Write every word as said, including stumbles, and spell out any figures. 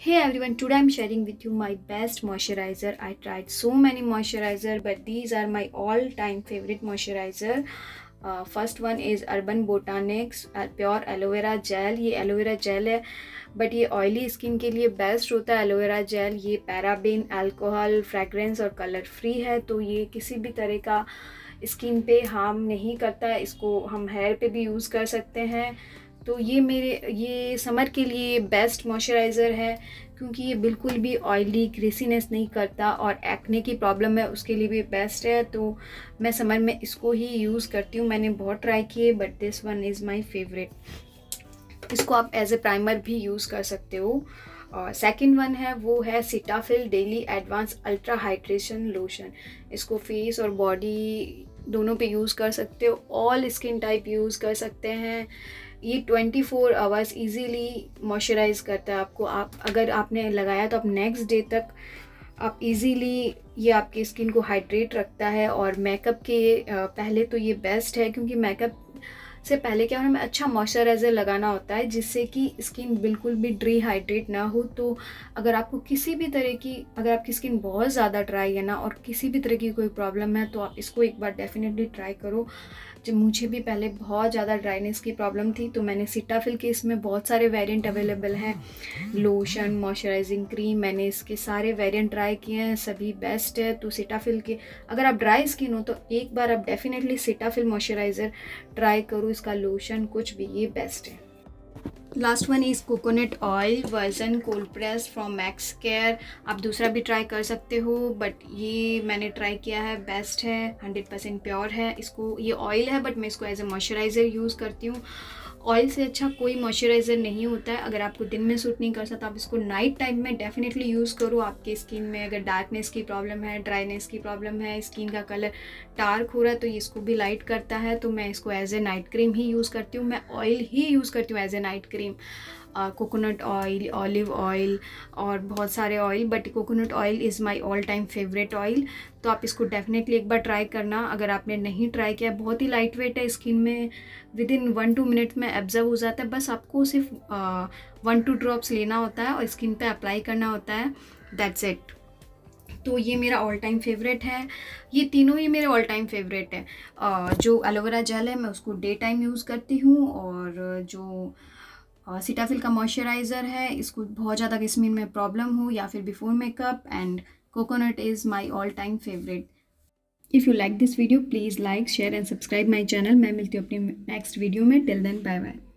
Hey everyone, today I'm sharing with you my best moisturizer. I tried so many moisturizer, but these are my all-time favorite moisturizer. Uh, first one is Urban Botanics pure aloe vera gel. ये aloe vera gel है but ये oily skin के लिए best होता है. Aloe vera gel ये paraben, alcohol, fragrance और colour free है, तो ये किसी भी तरह का स्किन पे हार्म नहीं करता. इसको हम हेयर पे भी यूज़ कर सकते हैं. तो ये मेरे ये समर के लिए बेस्ट मॉइस्चराइज़र है क्योंकि ये बिल्कुल भी ऑयली ग्रेसीनेस नहीं करता और एक्ने की प्रॉब्लम है उसके लिए भी बेस्ट है. तो मैं समर में इसको ही यूज़ करती हूँ. मैंने बहुत ट्राई किए but this one is my favourite. इसको आप एज ए प्राइमर भी यूज़ कर सकते हो. और सेकेंड वन है वो है Cetaphil daily advance ultra hydration lotion. इसको फेस और बॉडी दोनों पे यूज़ कर सकते हो. ऑल स्किन टाइप यूज़ कर सकते हैं. ये twenty four hours easily moisturise करता है आपको. आप अगर आपने लगाया तो आप नेक्स्ट डे तक आप इजीली ये आपकी स्किन को हाइड्रेट रखता है. और मेकअप के पहले तो ये बेस्ट है क्योंकि मेकअप से पहले क्या हमें अच्छा मॉइस्चराइज़र लगाना होता है जिससे कि स्किन बिल्कुल भी डिहाइड्रेट ना हो. तो अगर आपको किसी भी तरह की अगर आपकी स्किन बहुत ज़्यादा ड्राई है ना और किसी भी तरह की कोई प्रॉब्लम है तो आप इसको एक बार डेफिनेटली ट्राई करो. जब मुझे भी पहले बहुत ज़्यादा ड्राइनेस की प्रॉब्लम थी तो मैंने सेटाफिल के इसमें बहुत सारे वेरिएंट अवेलेबल हैं. लोशन, मॉइस्चराइजिंग क्रीम, मैंने इसके सारे वेरिएंट ट्राई किए हैं, सभी बेस्ट है. तो सेटाफिल के अगर आप ड्राई स्किन हो तो एक बार आप डेफिनेटली सेटाफिल मॉइस्चराइज़र ट्राई करो. इसका लोशन कुछ भी ये बेस्ट है. Last one is coconut oil version cold press from Max Care. आप दूसरा भी ट्राई कर सकते हो बट ये मैंने ट्राई किया है, बेस्ट है, हंड्रेड परसेंट प्योर है. इसको ये ऑयल है बट मैं इसको एज ए मॉइस्चराइज़र यूज़ करती हूँ. ऑयल से अच्छा कोई मॉइस्चराइज़र नहीं होता है. अगर आपको दिन में सूट नहीं कर सकता आप इसको नाइट टाइम में डेफिनेटली यूज़ करो. आपके स्किन में अगर डार्कनेस की प्रॉब्लम है, ड्राइनेस की प्रॉब्लम है, स्किन का कलर डार्क हो रहा है तो ये इसको भी लाइट करता है. तो मैं इसको एज ए नाइट क्रीम ही यूज़ करती हूँ. मैं ऑयल ही यूज़ करती हूँ as a night cream. Coconut oil, olive oil और बहुत सारे oil, but coconut oil is my all time favourite oil. तो आप इसको डेफिनेटली एक बार ट्राई करना अगर आपने नहीं ट्राई किया. बहुत ही लाइट वेट है, स्किन में within one two minute में एब्जर्व हो जाता है. बस आपको सिर्फ वन टू ड्रॉप्स लेना होता है और स्किन पे अप्लाई करना होता है, दैट्स इट. तो ये मेरा ऑल टाइम फेवरेट है. ये तीनों ही मेरे ऑल टाइम फेवरेट है. जो एलोवेरा जेल है मैं उसको डे टाइम यूज़ करती हूँ और जो सेटाफिल का मॉइस्चराइज़र है इसको बहुत ज़्यादा स्किन में प्रॉब्लम हो या फिर before makeup. And coconut is my all time favourite. If you like this video please like, share and subscribe my channel. मैं मिलती हूँ अपने नेक्स्ट वीडियो में. Till then bye bye.